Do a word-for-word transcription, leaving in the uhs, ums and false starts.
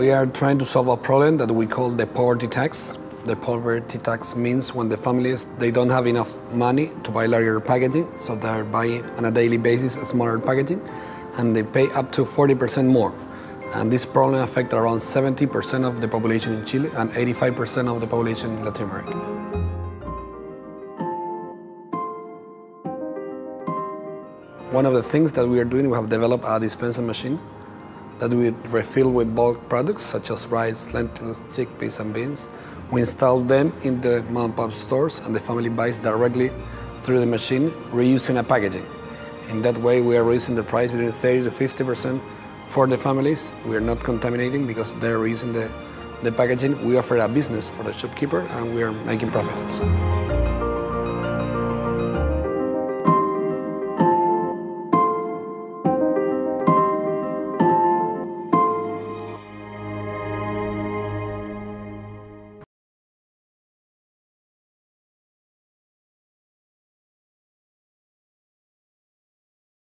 We are trying to solve a problem that we call the poverty tax. The poverty tax means when the families, they don't have enough money to buy larger packaging, so they're buying on a daily basis smaller packaging, and they pay up to forty percent more. And this problem affects around seventy percent of the population in Chile and eighty-five percent of the population in Latin America. One of the things that we are doing, we have developed a dispenser machine that we refill with bulk products such as rice, lentils, chickpeas and beans. We install them in the mom-and-pop stores and the family buys directly through the machine, reusing a packaging. In that way, we are reducing the price between thirty to fifty percent for the families. We are not contaminating because they are reusing the, the packaging. We offer a business for the shopkeeper and we are making profits.